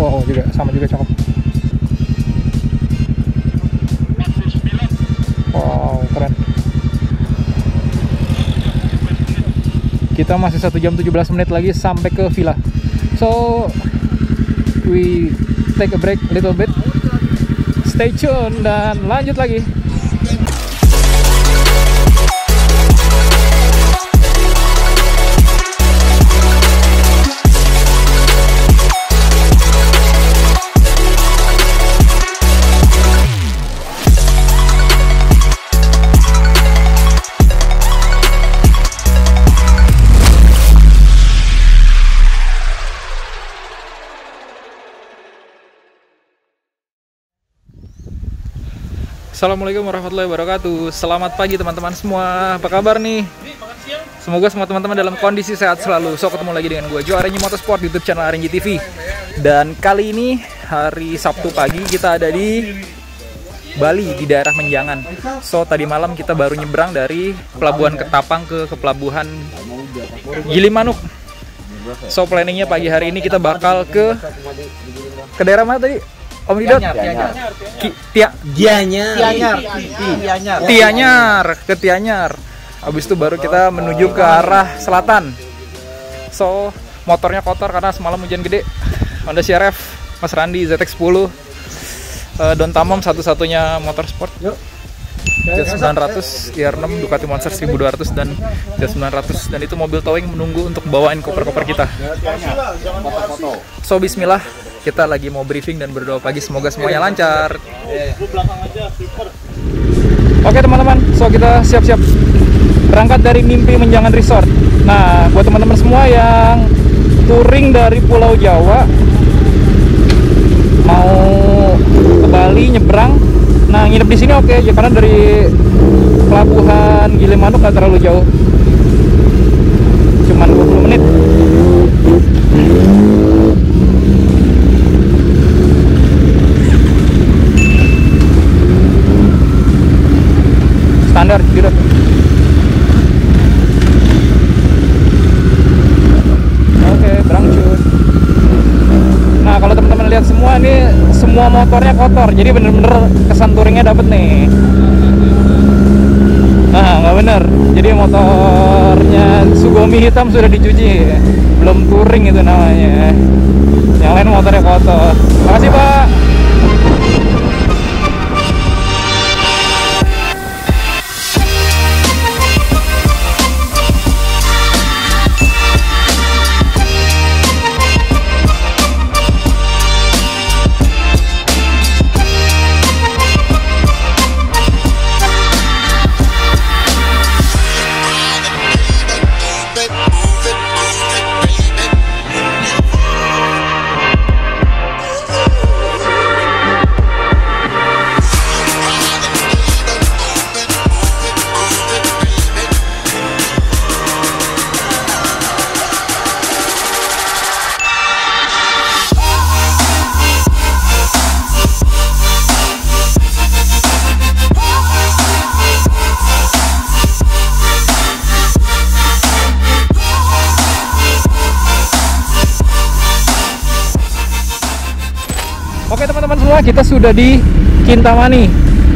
Wow, juga sama juga cakep. Wow, keren. Kita masih 1 jam 17 menit lagi sampai ke villa. So, we take a break a little bit. Stay tune dan lanjut lagi. Assalamualaikum warahmatullahi wabarakatuh. Selamat pagi teman-teman semua. Apa kabar nih? Semoga semua teman-teman dalam kondisi sehat selalu. So, ketemu lagi dengan gue, RnJ Motorsport, YouTube channel RnJ TV. Dan kali ini hari Sabtu pagi kita ada di Bali, di daerah Menjangan. So, tadi malam kita baru nyebrang dari Pelabuhan Ketapang ke Pelabuhan Gilimanuk. So, planningnya pagi hari ini kita bakal ke daerah mana tadi? Om Didot, Tianyar. Abis itu baru kita menuju ke arah selatan. So, motornya kotor karena semalam hujan gede. Honda CRF, Mas Randi, ZX10, Don Tamom satu-satunya motor sport. Z900, ZR6, Ducati Monster 1200 dan Z900, dan itu mobil towing menunggu untuk bawain koper-koper kita. So, bismillah. Kita lagi mau briefing dan berdoa pagi, semoga semuanya lancar. Oke teman-teman, so kita siap-siap berangkat dari Mimpi Menjangan Resort. Nah, buat teman-teman semua yang touring dari Pulau Jawa mau ke Bali nyebrang, nah nginep di sini oke, ya karena dari Pelabuhan Gilimanuk nggak terlalu jauh, cuman 20 menit. Standar gitu. Oke, berangcut. Nah, kalau teman-teman lihat semua ini, semua motornya kotor. Jadi bener-bener kesan touringnya dapet nih. Nah, nggak bener. Jadi motornya Sugomi hitam sudah dicuci, belum touring itu namanya. Yang lain motornya kotor. Makasih Pak. Kita sudah di Kintamani.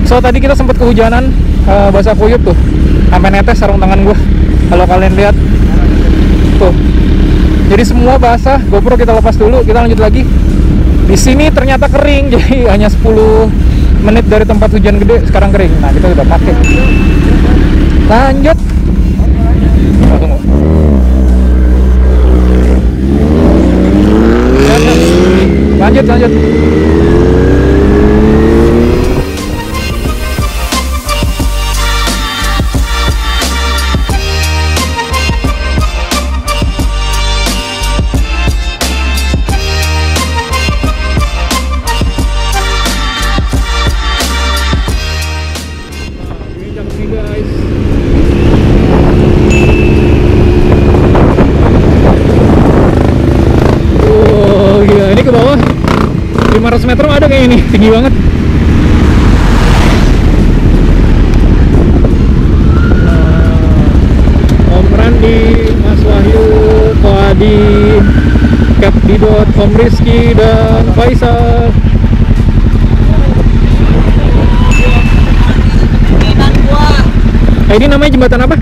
So tadi kita sempat kehujanan, basah kuyup tuh, sampai netes sarung tangan gue. Kalau kalian lihat tuh, jadi semua basah. GoPro kita lepas dulu, kita lanjut lagi. Di sini ternyata kering, jadi hanya 10 menit dari tempat hujan gede sekarang kering. Nah kita udah pakai. Lanjut. Oh, tunggu. Lanjut. Meter ada kayak ini, tinggi banget. Om Randi, Mas Wahyu, Koadi, Cap Didot, Om Rizky, dan Faisal. Ini namanya jembatan apa?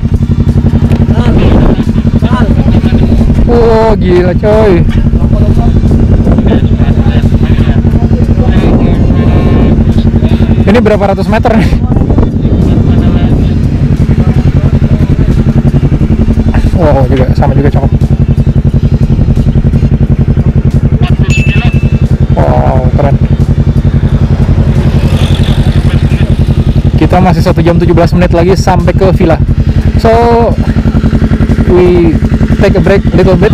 Oh gila coy. Ini berapa ratus meter nih? Wow, juga sama juga cakep. Wow, keren. Kita masih 1 jam 17 menit lagi sampai ke villa. So we take a break a little bit.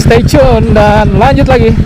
Stay tune dan lanjut lagi.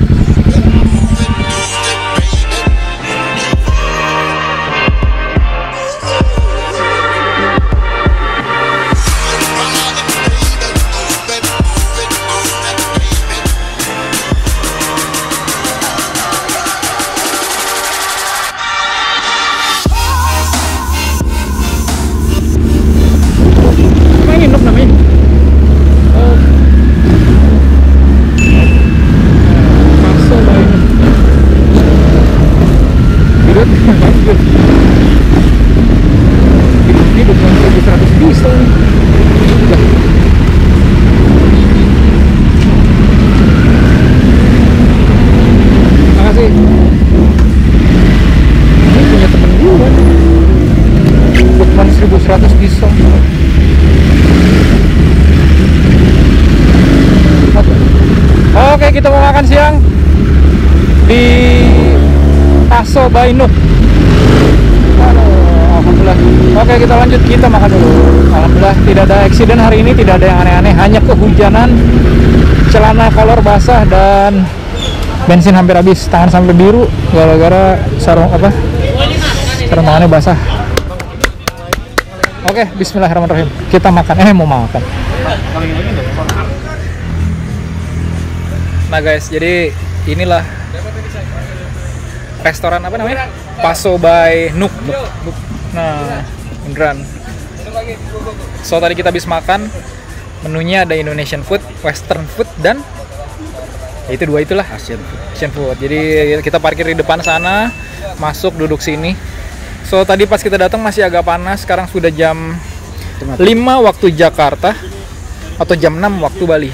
Kita mau makan siang di Paso by Nook. Alhamdulillah. Oke, kita lanjut, kita makan dulu. Alhamdulillah tidak ada eksiden hari ini, tidak ada yang aneh-aneh, hanya kehujanan, celana kolor basah, dan bensin hampir habis, tangan sampai biru gara-gara sarung apa? Sarung tangannya basah. Oke, bismillahirrahmanirrahim. Kita makan, mau makan. Nah guys, jadi inilah restoran apa namanya? Paso by Nook. Nah, beneran. So tadi kita habis makan, menunya ada Indonesian food, Western food, dan ya itu dua itulah Asian food. Jadi kita parkir di depan sana, masuk duduk sini. So tadi pas kita datang masih agak panas, sekarang sudah jam 5 waktu Jakarta atau jam 6 waktu Bali.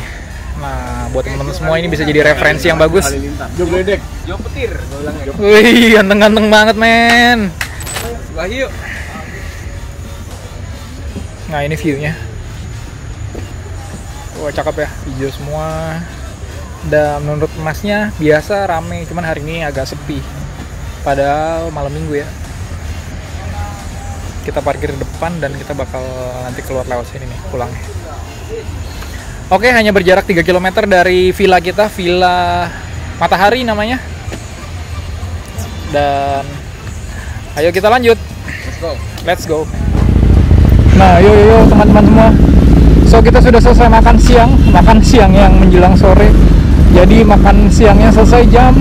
Nah, buat teman-teman semua ini bisa jadi referensi yang bagus. Jo gledek, jo petir. Wih, ganteng-ganteng banget, men. Nah, ini view-nya. Wah, cakep ya, hijau semua. Dan menurut emasnya biasa rame, cuman hari ini agak sepi. Padahal malam minggu ya. Kita parkir di depan dan kita bakal nanti keluar lewat sini nih, pulangnya. Oke, hanya berjarak 3 km dari villa kita, Villa Matahari namanya. Dan ayo kita lanjut. Let's go. Let's go. Nah, yo teman-teman semua. So, kita sudah selesai makan siang yang menjelang sore. Jadi makan siangnya selesai jam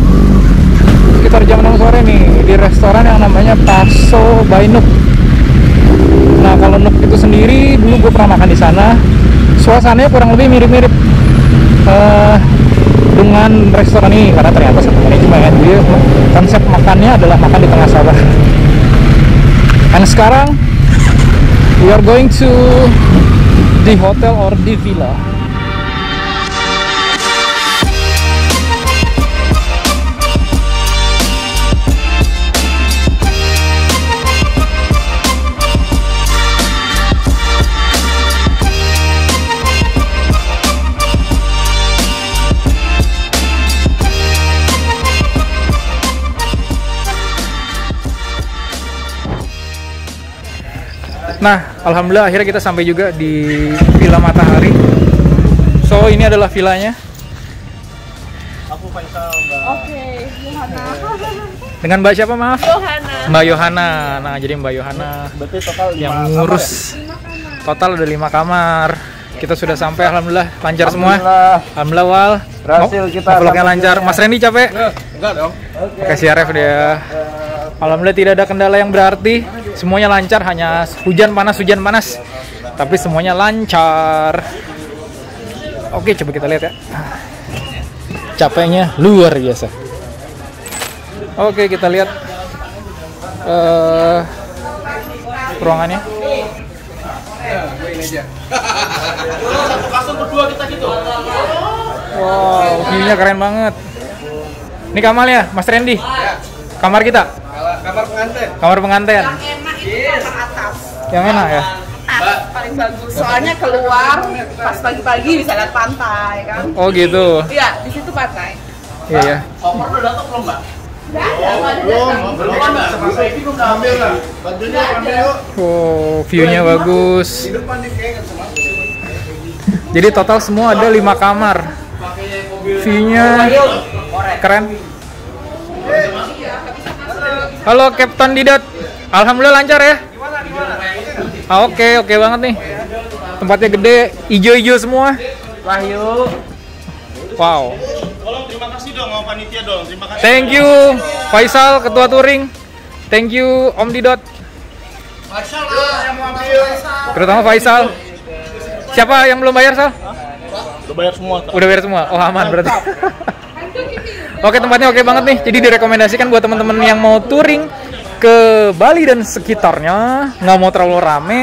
sekitar jam 6 sore nih di restoran yang namanya Paso by Nook. Nah, kalau Nook itu sendiri dulu gue pernah makan di sana. Suasananya kurang lebih mirip-mirip dengan restoran ini, karena ternyata sebenarnya cuma ya, dia konsep makannya adalah makan di tengah sawah. Dan sekarang we are going to the hotel or the villa. Nah, alhamdulillah akhirnya kita sampai juga di Villa Matahari. So, ini adalah villanya. Aku Faisal, Mbak. Oke, Yohana. Dengan Mbak siapa, maaf? Yohana. Mbak Yohana. Nah, jadi Mbak Yohana berarti total yang ngurus. Ya? Total ada 5 kamar. Kita sudah sampai, alhamdulillah lancar semua. Alhamdulillah Wal. Berhasil kita. Vlognya lancar. Mas Randy capek? Enggak dong. Pakai CRF dia. Alhamdulillah tidak ada kendala yang berarti. Semuanya lancar, hanya hujan panas, tapi semuanya lancar. Oke, coba kita lihat ya. capeknya luar biasa. Oke, kita lihat ruangannya. Wow, view-nya keren banget. Ini kamar ya, Mas Randy. Kamar kita. Kamar pengantin. Kamar pengantin. Yang enak itu kamar atas. Yang enak ya. Paling bagus. Soalnya keluar pas pagi-pagi bisa lihat pantai kan. Oh gitu. Iya, di situ pantai. Iya ya. Koper udah datang belum, Mbak? Oh, view-nya bagus. Jadi total semua ada 5 kamar. View-nya keren. Halo Kapten Didot. Alhamdulillah lancar ya? Ah, oke banget nih. Tempatnya gede, ijo-ijo semua. Wahyu. Wow. Tolong terima kasih dong sama panitia dong. Terima kasih. Thank you Faisal Ketua Touring. Thank you Om Didot. Faisal yang mau ambil. Terutama Faisal. Siapa yang belum bayar, Sal? Udah bayar semua. Udah bayar semua. Oh, aman berarti. Oke, tempatnya oke banget nih. Jadi direkomendasikan buat teman-teman yang mau touring ke Bali dan sekitarnya, nggak mau terlalu rame,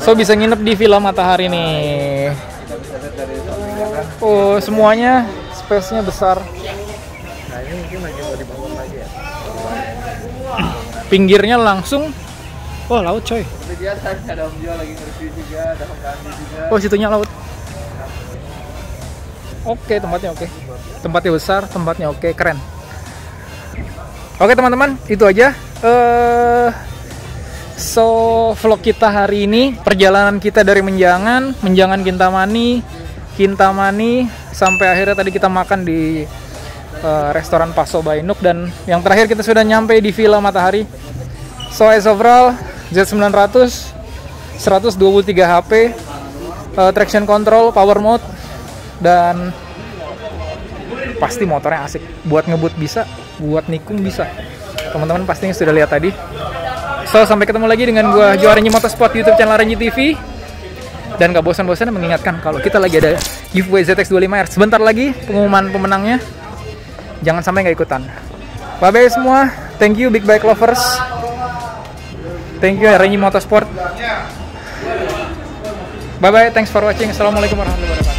so bisa nginep di Villa Matahari nih. Oh, semuanya space-nya besar. Nah, ini mungkin lagi mau dibangun lagi ya. Pinggirnya langsung, oh laut coy. Oh, situnya laut. Oke, tempatnya oke. Tempatnya besar, tempatnya oke, keren. Oke teman-teman, itu aja so vlog kita hari ini. Perjalanan kita dari Menjangan Kintamani sampai akhirnya tadi kita makan di restoran Paso by Nook, dan yang terakhir kita sudah nyampe di Villa Matahari. So as overall Z900 123 HP, traction control, power mode, dan pasti motornya asik. Buat ngebut bisa, buat nikung bisa. Teman-teman pastinya sudah lihat tadi. So, sampai ketemu lagi dengan gua RnJ Motorsport, YouTube channel RnJ TV. Dan gak bosan-bosan mengingatkan kalau kita lagi ada giveaway ZX25R. Sebentar lagi pengumuman pemenangnya. Jangan sampai nggak ikutan. Bye-bye semua. Thank you big bike lovers. Thank you RnJ Motorsport. Bye-bye. Thanks for watching. Assalamualaikum warahmatullahi wabarakatuh.